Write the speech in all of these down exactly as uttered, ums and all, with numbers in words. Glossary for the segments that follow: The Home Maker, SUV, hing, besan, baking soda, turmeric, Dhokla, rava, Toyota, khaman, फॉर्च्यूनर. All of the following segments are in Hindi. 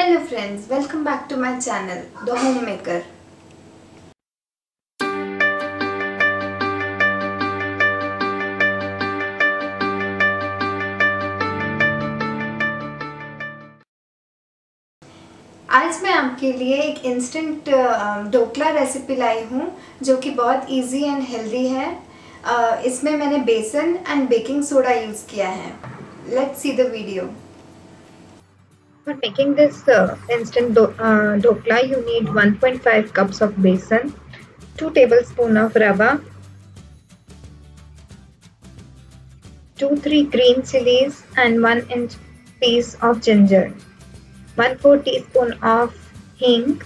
Hello friends, welcome back to my channel, The Home Maker. आज मैं आपके लिए एक इंस्टेंट ढोकला रेसिपी लाई हूँ जो कि बहुत इजी एंड हेल्दी है. इसमें मैंने बेसन एंड बेकिंग सोडा यूज़ किया है. Let's see the video. For making this uh, instant do uh, dhokla, you need one point five cups of besan, two tablespoons of rava, two to three green chilies and one inch piece of ginger, one fourth teaspoon of hing,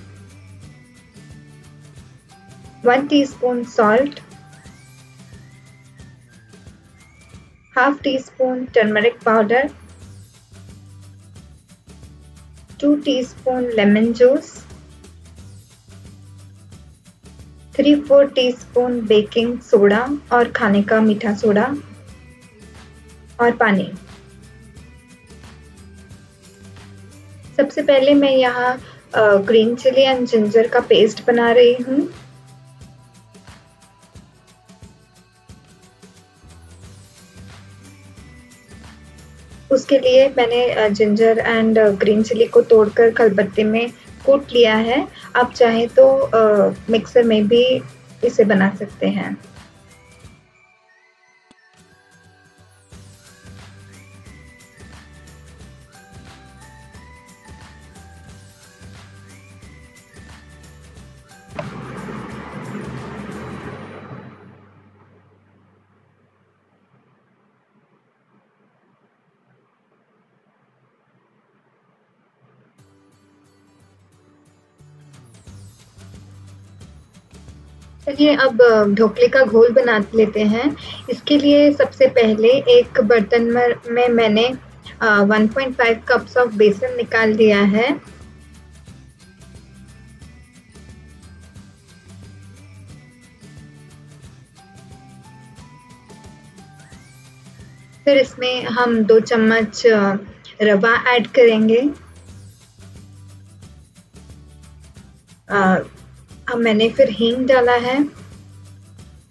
one teaspoon salt, half teaspoon turmeric powder, two teaspoon lemon juice, three to four teaspoon baking soda और खाने का मीठा सोडा और पानी. सबसे पहले मैं यहाँ ग्रीन चिली एंड जिंजर का पेस्ट बना रही हूँ. उसके लिए मैंने जिंजर एंड ग्रीन चिली को तोड़कर खलबत्ते में कूट लिया है. आप चाहें तो मिक्सर में भी इसे बना सकते हैं. चलिए अब ढोकले का घोल बना लेते हैं. इसके लिए सबसे पहले एक बर्तन में मैंने one point five cups of besan निकाल दिया है. फिर इसमें हम दो चम्मच रवा ऐड करेंगे. आ, अब मैंने फिर हींग डाला है,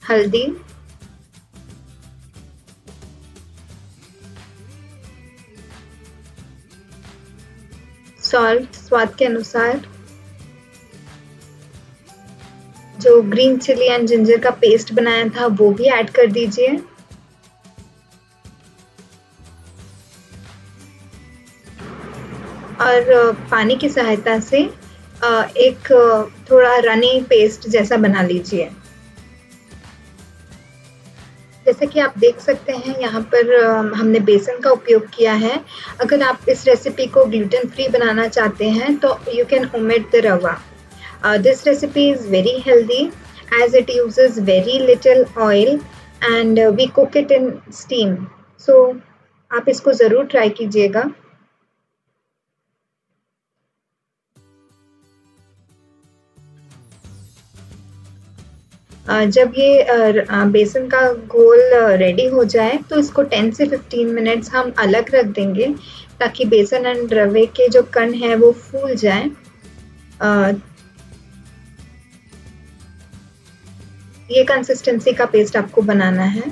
हल्दी, सॉल्ट स्वाद के अनुसार, जो ग्रीन चिली एंड जिंजर का पेस्ट बनाया था वो भी ऐड कर दीजिए. और पानी की सहायता से एक थोड़ा रनी पेस्ट जैसा बना लीजिए. जैसा कि आप देख सकते हैं यहाँ पर हमने बेसन का उपयोग किया है. अगर आप इस रेसिपी को ग्लूटेन फ्री बनाना चाहते हैं तो you can omit the rava. This recipe is very healthy as it uses very little oil and we cook it in steam. सो आप इसको ज़रूर ट्राई कीजिएगा. जब ये बेसन का घोल रेडी हो जाए तो इसको ten से fifteen मिनट्स हम अलग रख देंगे ताकि बेसन एंड रवे के जो कण हैं वो फूल जाए. ये कंसिस्टेंसी का पेस्ट आपको बनाना है.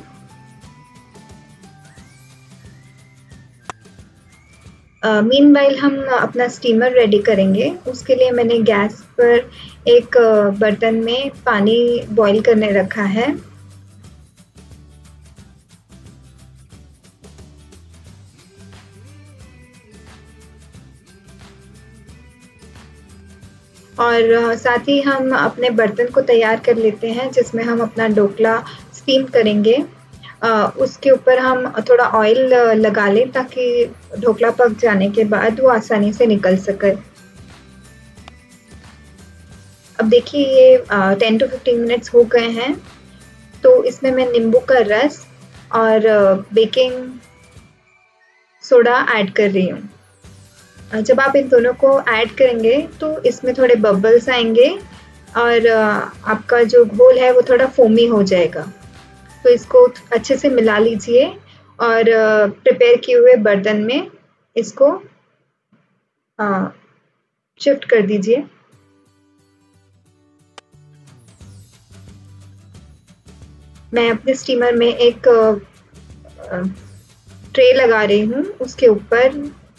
मीनवाइल हम अपना स्टीमर रेडी करेंगे. उसके लिए मैंने गैस पर एक बर्तन में पानी बॉईल करने रखा है. और साथ ही हम अपने बर्तन को तैयार कर लेते हैं जिसमें हम अपना ढोकला स्टीम करेंगे. Uh, उसके ऊपर हम थोड़ा ऑयल लगा लें ताकि ढोकला पक जाने के बाद वो आसानी से निकल सके. अब देखिए ये uh, ten to fifteen minutes हो गए हैं. तो इसमें मैं नींबू का रस और uh, बेकिंग सोडा ऐड कर रही हूँ. uh, जब आप इन दोनों को ऐड करेंगे तो इसमें थोड़े बबल्स आएंगे और uh, आपका जो घोल है वो थोड़ा फोमी हो जाएगा. तो इसको अच्छे से मिला लीजिए और प्रिपेयर किए हुए बर्तन में इसको शिफ्ट कर दीजिए। मैं अपने स्टीमर में एक ट्रे लगा रही हूँ, उसके ऊपर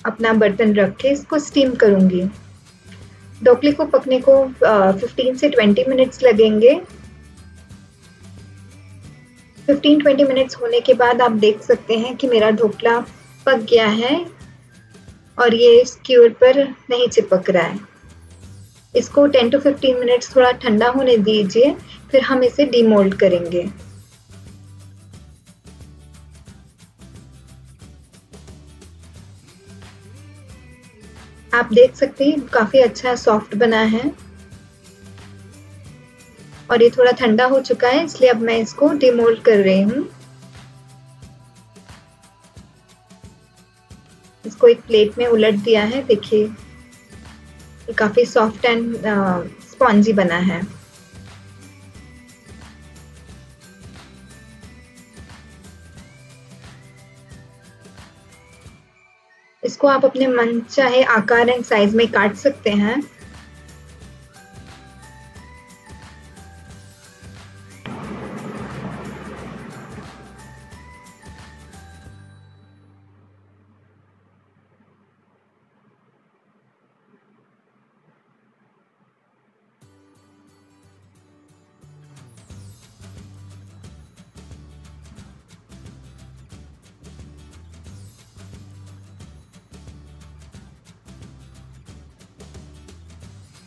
अपना बर्तन रख के इसको स्टीम करूँगी। ढोकले को पकने को फिफ्टीन से ट्वेंटी मिनट्स लगेंगे। फिफ्टीन ट्वेंटी मिनट्स होने के बाद आप देख सकते हैं कि मेरा ढोकला पक गया है और ये स्क्यूअर पर नहीं चिपक रहा है। इसको टेन टू फिफ्टीन मिनट्स थोड़ा ठंडा होने दीजिए, फिर हम इसे डीमोल्ड करेंगे। आप देख सकते हैं काफ़ी अच्छा सॉफ्ट बना है और ये थोड़ा ठंडा हो चुका है, इसलिए अब मैं इसको डीमोल्ड कर रही हूँ। इसको एक प्लेट में उलट दिया है। देखिए ये काफ़ी सॉफ्ट एंड स्पॉन्जी बना है। इसको आप अपने मन चाहे आकार एंड साइज में काट सकते हैं।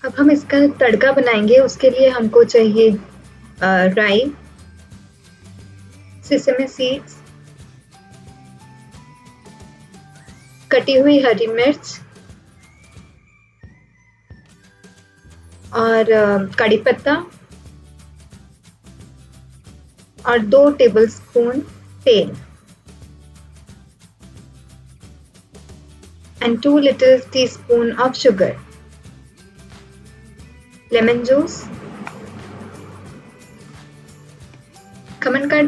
अब हम इसका तड़का बनाएंगे। उसके लिए हमको चाहिए राई, सिसम सीड्स, कटी हुई हरी मिर्च और कड़ी पत्ता और दो टेबलस्पून तेल and two little teaspoon of sugar, lemon juice. Khaman का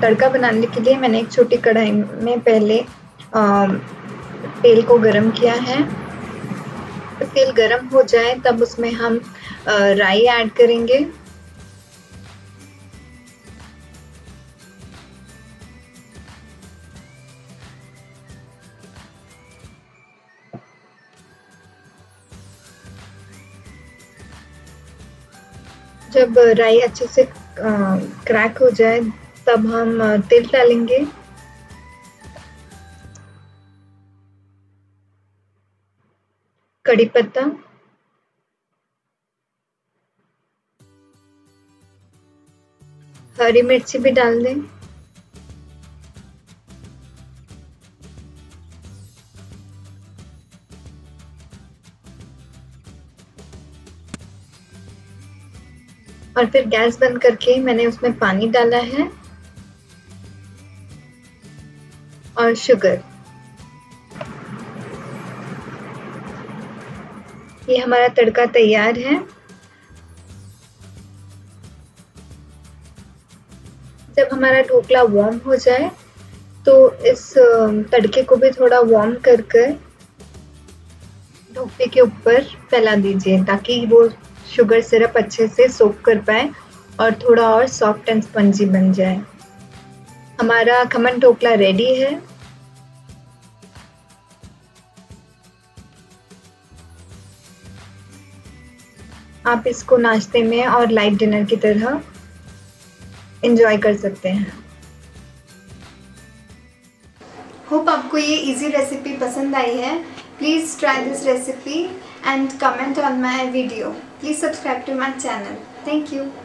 तड़का बनाने के लिए मैंने एक छोटी कढ़ाई में पहले तेल को गरम किया है। तेल गरम हो जाए तब उसमें हम राई ऐड करेंगे, जब राई अच्छे से क्रैक हो जाए तब हम तेल डालेंगे। कड़ी पत्ता, हरी मिर्ची भी डाल दें और फिर गैस बंद करके मैंने उसमें पानी डाला है और शुगर। ये हमारा तड़का तैयार है। जब हमारा ढोकला वार्म हो जाए तो इस तड़के को भी थोड़ा वार्म कर कर ढोकले के ऊपर फैला दीजिए ताकि वो शुगर सिरप अच्छे से सोक कर पाए और थोड़ा और सॉफ्ट एंड स्पंजी बन जाए। हमारा खमन ढोकला रेडी है। आप इसको नाश्ते में और लाइट डिनर की तरह एंजॉय कर सकते हैं। होप आपको ये इजी रेसिपी पसंद आई है। Please try this recipe and comment on my video. Please subscribe to my channel. Thank you.